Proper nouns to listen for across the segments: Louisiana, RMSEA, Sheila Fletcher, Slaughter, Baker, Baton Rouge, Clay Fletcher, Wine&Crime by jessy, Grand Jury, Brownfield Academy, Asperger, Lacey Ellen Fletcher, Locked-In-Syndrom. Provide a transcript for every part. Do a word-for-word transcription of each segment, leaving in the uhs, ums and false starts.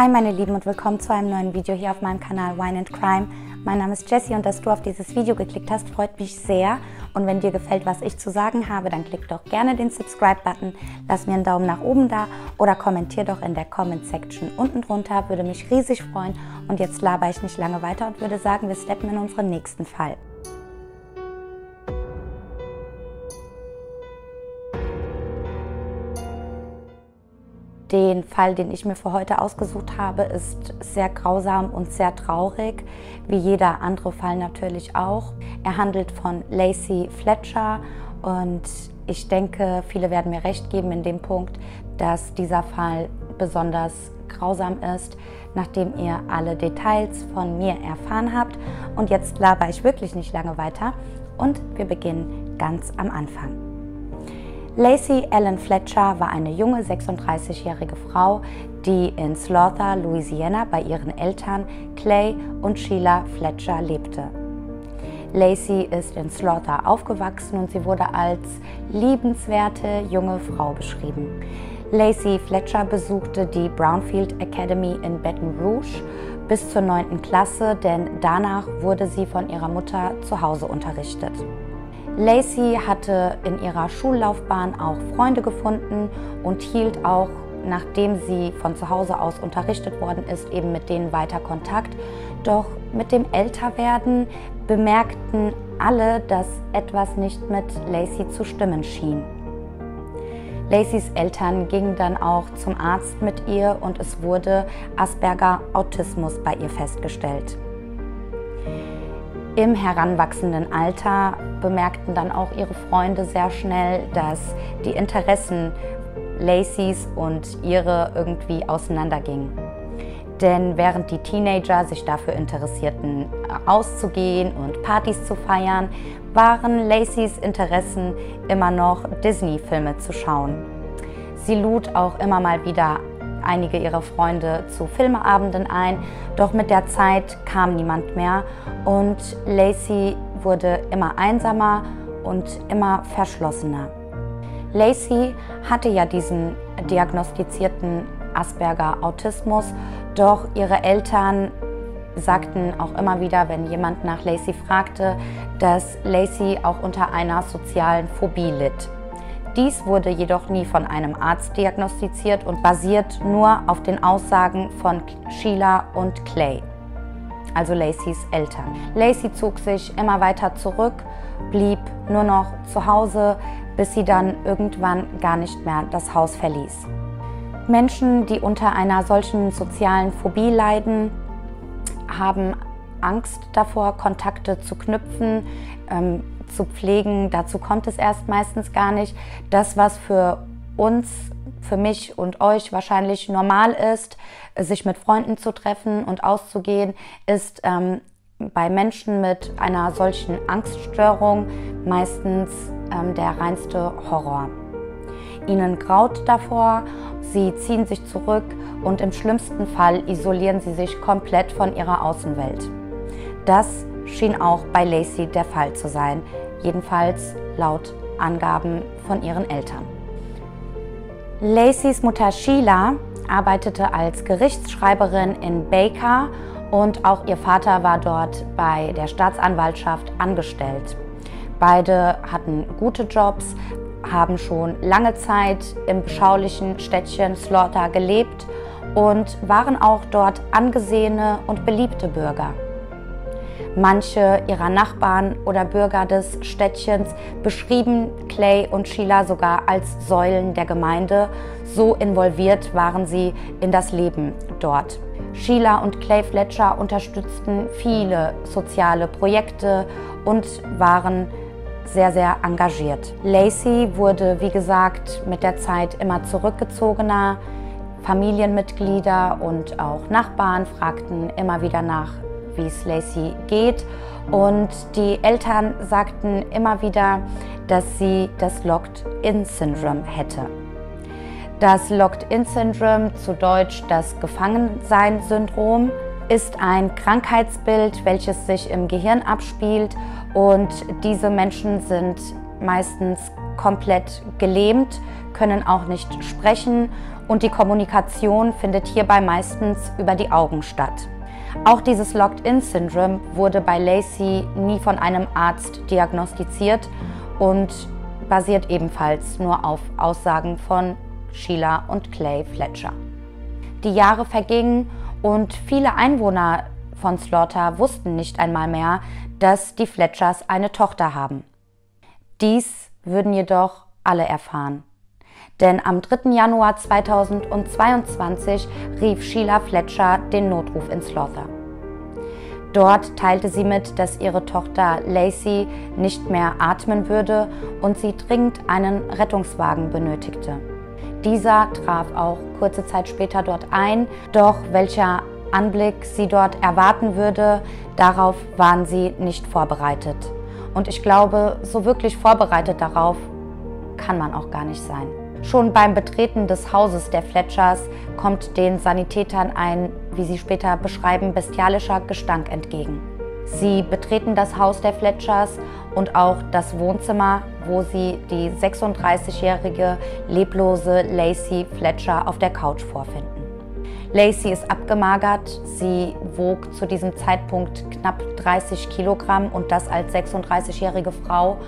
Hi meine Lieben und willkommen zu einem neuen Video hier auf meinem Kanal Wine and Crime. Mein Name ist Jessy und dass du auf dieses Video geklickt hast, freut mich sehr. Und wenn dir gefällt, was ich zu sagen habe, dann klick doch gerne den Subscribe-Button, lass mir einen Daumen nach oben da oder kommentier doch in der Comment-Section unten drunter, würde mich riesig freuen. Und jetzt laber ich nicht lange weiter und würde sagen, wir steppen in unseren nächsten Fall. Den Fall, den ich mir für heute ausgesucht habe, ist sehr grausam und sehr traurig, wie jeder andere Fall natürlich auch. Er handelt von Lacey Fletcher und ich denke, viele werden mir recht geben in dem Punkt, dass dieser Fall besonders grausam ist, nachdem ihr alle Details von mir erfahren habt. Und jetzt laber ich wirklich nicht lange weiter und wir beginnen ganz am Anfang. Lacey Ellen Fletcher war eine junge sechsunddreißigjährige Frau, die in Slaughter, Louisiana bei ihren Eltern Clay und Sheila Fletcher lebte. Lacey ist in Slaughter aufgewachsen und sie wurde als liebenswerte junge Frau beschrieben. Lacey Fletcher besuchte die Brownfield Academy in Baton Rouge bis zur neunten Klasse, denn danach wurde sie von ihrer Mutter zu Hause unterrichtet. Lacey hatte in ihrer Schullaufbahn auch Freunde gefunden und hielt auch, nachdem sie von zu Hause aus unterrichtet worden ist, eben mit denen weiter Kontakt. Doch mit dem Älterwerden bemerkten alle, dass etwas nicht mit Lacey zu stimmen schien. Lacys Eltern gingen dann auch zum Arzt mit ihr und es wurde Asperger Autismus bei ihr festgestellt. Im heranwachsenden Alter bemerkten dann auch ihre Freunde sehr schnell, dass die Interessen Lacys und ihre irgendwie auseinandergingen. Denn während die Teenager sich dafür interessierten, auszugehen und Partys zu feiern, waren Lacys Interessen immer noch Disney-Filme zu schauen. Sie lud auch immer mal wieder einige ihrer Freunde zu Filmeabenden ein, doch mit der Zeit kam niemand mehr und Lacey wurde immer einsamer und immer verschlossener. Lacey hatte ja diesen diagnostizierten Asperger-Autismus, doch ihre Eltern sagten auch immer wieder, wenn jemand nach Lacey fragte, dass Lacey auch unter einer sozialen Phobie litt. Dies wurde jedoch nie von einem Arzt diagnostiziert und basiert nur auf den Aussagen von Sheila und Clay, also Lacys Eltern. Lacey zog sich immer weiter zurück, blieb nur noch zu Hause, bis sie dann irgendwann gar nicht mehr das Haus verließ. Menschen, die unter einer solchen sozialen Phobie leiden, haben Angst davor, Kontakte zu knüpfen, ähm, zu pflegen. Dazu kommt es erst meistens gar nicht. Das, was für uns, für mich und euch wahrscheinlich normal ist, sich mit Freunden zu treffen und auszugehen, ist ähm, bei Menschen mit einer solchen Angststörung meistens ähm, der reinste Horror. Ihnen graut davor, sie ziehen sich zurück und im schlimmsten Fall isolieren sie sich komplett von ihrer Außenwelt. Das schien auch bei Lacey der Fall zu sein, jedenfalls laut Angaben von ihren Eltern. Lacys Mutter Sheila arbeitete als Gerichtsschreiberin in Baker und auch ihr Vater war dort bei der Staatsanwaltschaft angestellt. Beide hatten gute Jobs, haben schon lange Zeit im beschaulichen Städtchen Slaughter gelebt und waren auch dort angesehene und beliebte Bürger. Manche ihrer Nachbarn oder Bürger des Städtchens beschrieben Clay und Sheila sogar als Säulen der Gemeinde. So involviert waren sie in das Leben dort. Sheila und Clay Fletcher unterstützten viele soziale Projekte und waren sehr, sehr engagiert. Lacey wurde, wie gesagt, mit der Zeit immer zurückgezogener. Familienmitglieder und auch Nachbarn fragten immer wieder nach, wie es Lacey geht. Und die Eltern sagten immer wieder, dass sie das Locked-In-Syndrom hätte. Das Locked-In-Syndrom, zu Deutsch das Gefangensein-Syndrom, ist ein Krankheitsbild, welches sich im Gehirn abspielt und diese Menschen sind meistens komplett gelähmt, können auch nicht sprechen und die Kommunikation findet hierbei meistens über die Augen statt. Auch dieses Locked-In-Syndrom wurde bei Lacey nie von einem Arzt diagnostiziert und basiert ebenfalls nur auf Aussagen von Sheila und Clay Fletcher. Die Jahre vergingen und viele Einwohner von Slaughter wussten nicht einmal mehr, dass die Fletchers eine Tochter haben. Dies würden jedoch alle erfahren. Denn am dritten Januar zweitausendzweiundzwanzig rief Sheila Fletcher den Notruf in Slaughter. Dort teilte sie mit, dass ihre Tochter Lacey nicht mehr atmen würde und sie dringend einen Rettungswagen benötigte. Dieser traf auch kurze Zeit später dort ein, doch welcher Anblick sie dort erwarten würde, darauf waren sie nicht vorbereitet. Und ich glaube, so wirklich vorbereitet darauf kann man auch gar nicht sein. Schon beim Betreten des Hauses der Fletchers kommt den Sanitätern ein, wie sie später beschreiben, bestialischer Gestank entgegen. Sie betreten das Haus der Fletchers und auch das Wohnzimmer, wo sie die sechsunddreißigjährige leblose Lacey Fletcher auf der Couch vorfinden. Lacey ist abgemagert, sie wog zu diesem Zeitpunkt knapp dreißig Kilogramm und das als sechsunddreißigjährige Frau.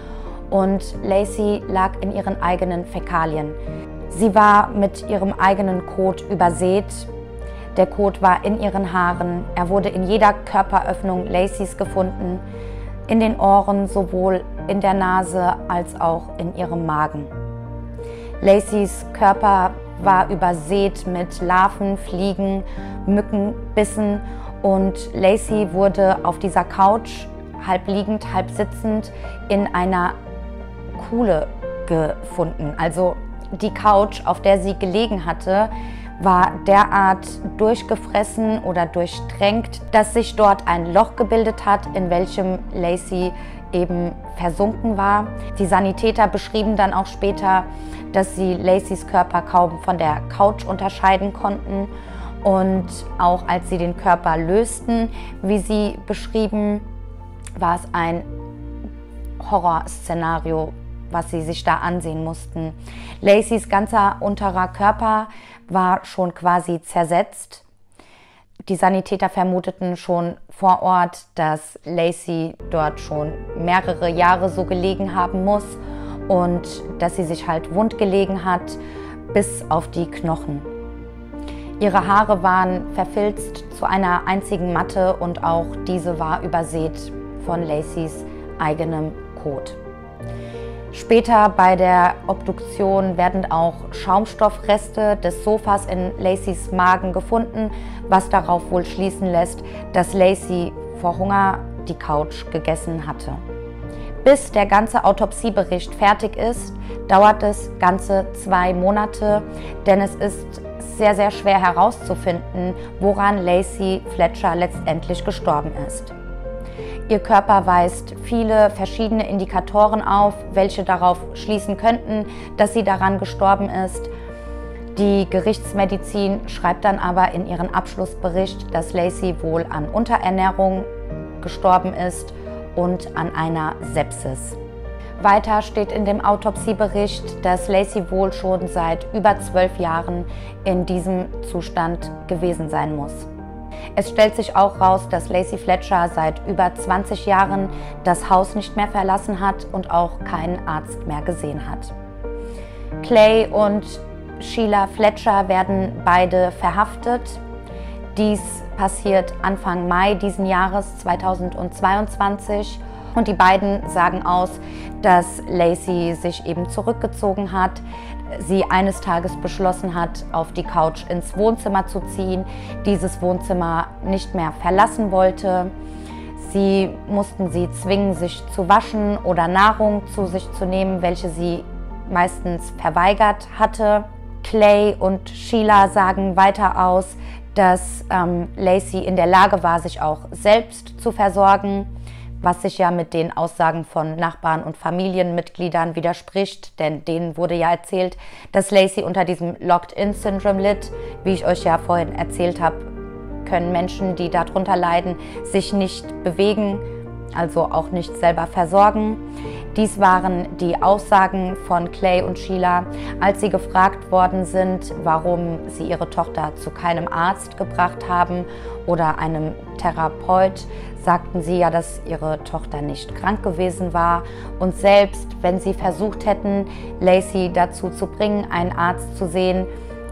Und Lacey lag in ihren eigenen Fäkalien. Sie war mit ihrem eigenen Kot übersät. Der Kot war in ihren Haaren. Er wurde in jeder Körperöffnung Lacey's gefunden, in den Ohren, sowohl in der Nase als auch in ihrem Magen. Lacey's Körper war übersät mit Larven, Fliegen, Mücken, Bissen und Lacey wurde auf dieser Couch, halb liegend, halb sitzend, in einer Kuhle gefunden. Also die Couch, auf der sie gelegen hatte, war derart durchgefressen oder durchtränkt, dass sich dort ein Loch gebildet hat, in welchem Lacey eben versunken war. Die Sanitäter beschrieben dann auch später, dass sie Lacey's Körper kaum von der Couch unterscheiden konnten. Und auch als sie den Körper lösten, wie sie beschrieben, war es ein Horrorszenario, was sie sich da ansehen mussten. Lacey's ganzer unterer Körper war schon quasi zersetzt. Die Sanitäter vermuteten schon vor Ort, dass Lacey dort schon mehrere Jahre so gelegen haben muss und dass sie sich halt wund gelegen hat, bis auf die Knochen. Ihre Haare waren verfilzt zu einer einzigen Matte und auch diese war übersät von Lacey's eigenem Kot. Später bei der Obduktion werden auch Schaumstoffreste des Sofas in Lacey's Magen gefunden, was darauf wohl schließen lässt, dass Lacey vor Hunger die Couch gegessen hatte. Bis der ganze Autopsiebericht fertig ist, dauert es ganze zwei Monate, denn es ist sehr, sehr schwer herauszufinden, woran Lacey Fletcher letztendlich gestorben ist. Ihr Körper weist viele verschiedene Indikatoren auf, welche darauf schließen könnten, dass sie daran gestorben ist. Die Gerichtsmedizin schreibt dann aber in ihrem Abschlussbericht, dass Lacey wohl an Unterernährung gestorben ist und an einer Sepsis. Weiter steht in dem Autopsiebericht, dass Lacey wohl schon seit über zwölf Jahren in diesem Zustand gewesen sein muss. Es stellt sich auch raus, dass Lacey Fletcher seit über zwanzig Jahren das Haus nicht mehr verlassen hat und auch keinen Arzt mehr gesehen hat. Clay und Sheila Fletcher werden beide verhaftet. Dies passiert Anfang Mai diesen Jahres zweitausendzweiundzwanzig und die beiden sagen aus, dass Lacey sich eben zurückgezogen hat. Sie eines Tages beschlossen hat, auf die Couch ins Wohnzimmer zu ziehen, dieses Wohnzimmer nicht mehr verlassen wollte. Sie mussten sie zwingen, sich zu waschen oder Nahrung zu sich zu nehmen, welche sie meistens verweigert hatte. Clay und Sheila sagen weiter aus, dass ähm, Lacey in der Lage war, sich auch selbst zu versorgen, was sich ja mit den Aussagen von Nachbarn und Familienmitgliedern widerspricht, denn denen wurde ja erzählt, dass Lacey unter diesem Locked-In-Syndrom litt. Wie ich euch ja vorhin erzählt habe, können Menschen, die darunter leiden, sich nicht bewegen, also auch nicht selber versorgen. Dies waren die Aussagen von Clay und Sheila, als sie gefragt worden sind, warum sie ihre Tochter zu keinem Arzt gebracht haben oder einem Therapeut, sagten sie ja, dass ihre Tochter nicht krank gewesen war und selbst wenn sie versucht hätten, Lacey dazu zu bringen, einen Arzt zu sehen,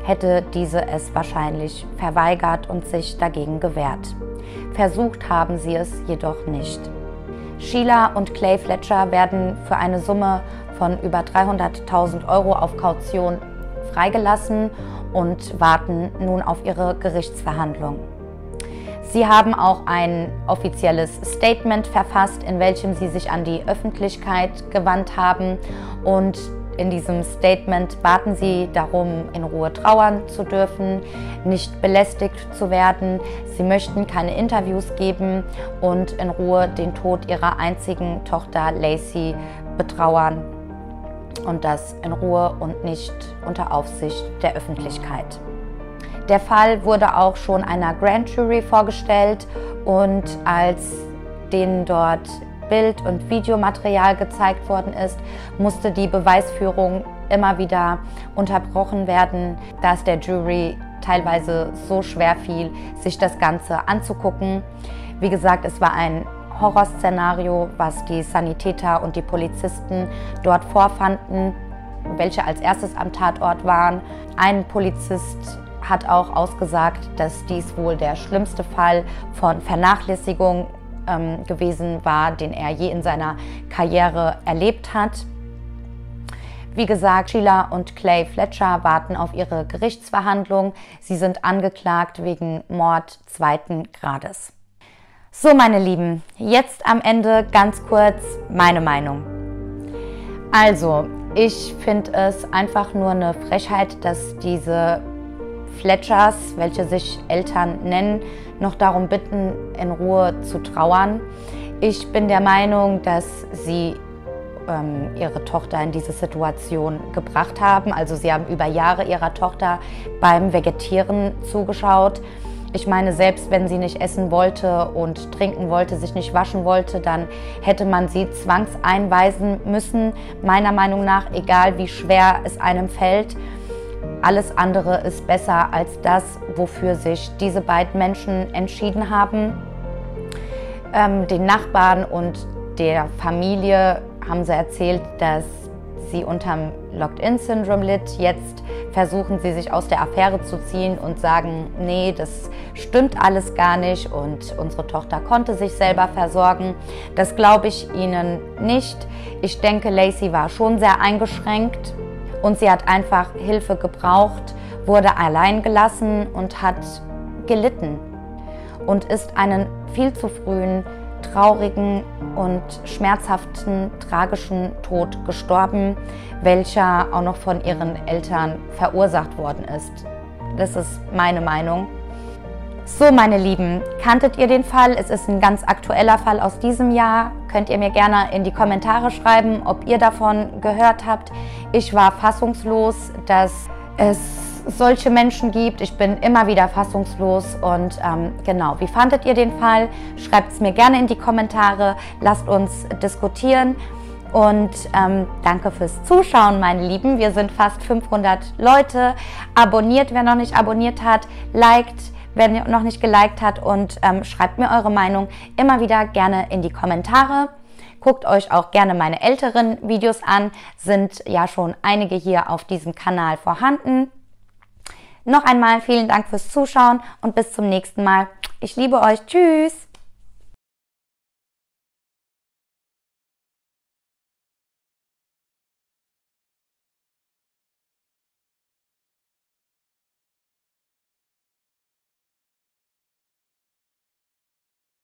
hätte diese es wahrscheinlich verweigert und sich dagegen gewehrt. Versucht haben sie es jedoch nicht. Sheila und Clay Fletcher werden für eine Summe von über dreihunderttausend Euro auf Kaution freigelassen und warten nun auf ihre Gerichtsverhandlung. Sie haben auch ein offizielles Statement verfasst, in welchem sie sich an die Öffentlichkeit gewandt haben und in diesem Statement baten sie darum, in Ruhe trauern zu dürfen, nicht belästigt zu werden. Sie möchten keine Interviews geben und in Ruhe den Tod ihrer einzigen Tochter Lacey betrauern und das in Ruhe und nicht unter Aufsicht der Öffentlichkeit. Der Fall wurde auch schon einer Grand Jury vorgestellt und als denen dort Bild- und Videomaterial gezeigt worden ist, musste die Beweisführung immer wieder unterbrochen werden, da es der Jury teilweise so schwer fiel, sich das Ganze anzugucken. Wie gesagt, es war ein Horrorszenario, was die Sanitäter und die Polizisten dort vorfanden, welche als erstes am Tatort waren. Ein Polizist hat auch ausgesagt, dass dies wohl der schlimmste Fall von Vernachlässigung gewesen war, den er je in seiner Karriere erlebt hat. Wie gesagt, Sheila und Clay Fletcher warten auf ihre Gerichtsverhandlung. Sie sind angeklagt wegen Mord zweiten Grades. So, meine Lieben, jetzt am Ende ganz kurz meine Meinung. Also, ich finde es einfach nur eine Frechheit, dass diese Fletchers, welche sich Eltern nennen, noch darum bitten, in Ruhe zu trauern. Ich bin der Meinung, dass sie ähm, ihre Tochter in diese Situation gebracht haben. Also sie haben über Jahre ihrer Tochter beim Vegetieren zugeschaut. Ich meine, selbst wenn sie nicht essen wollte und trinken wollte, sich nicht waschen wollte, dann hätte man sie zwangseinweisen müssen. Meiner Meinung nach, egal wie schwer es einem fällt, alles andere ist besser als das, wofür sich diese beiden Menschen entschieden haben. Ähm, den Nachbarn und der Familie haben sie erzählt, dass sie unterm Locked-In-Syndrom litt. Jetzt versuchen sie, sich aus der Affäre zu ziehen und sagen, nee, das stimmt alles gar nicht und unsere Tochter konnte sich selber versorgen. Das glaube ich ihnen nicht. Ich denke, Lacey war schon sehr eingeschränkt. Und sie hat einfach Hilfe gebraucht, wurde allein gelassen und hat gelitten und ist einen viel zu frühen, traurigen und schmerzhaften, tragischen Tod gestorben, welcher auch noch von ihren Eltern verursacht worden ist. Das ist meine Meinung. So, meine Lieben, kanntet ihr den Fall? Es ist ein ganz aktueller Fall aus diesem Jahr. Könnt ihr mir gerne in die Kommentare schreiben, ob ihr davon gehört habt. Ich war fassungslos, dass es solche Menschen gibt. Ich bin immer wieder fassungslos und ähm, genau, wie fandet ihr den Fall? Schreibt es mir gerne in die Kommentare, lasst uns diskutieren. Und ähm, danke fürs Zuschauen, meine Lieben. Wir sind fast fünfhundert Leute. Abonniert, wer noch nicht abonniert hat, liked, wenn ihr noch nicht geliked habt und ähm, schreibt mir eure Meinung immer wieder gerne in die Kommentare. Guckt euch auch gerne meine älteren Videos an, sind ja schon einige hier auf diesem Kanal vorhanden. Noch einmal vielen Dank fürs Zuschauen und bis zum nächsten Mal. Ich liebe euch. Tschüss!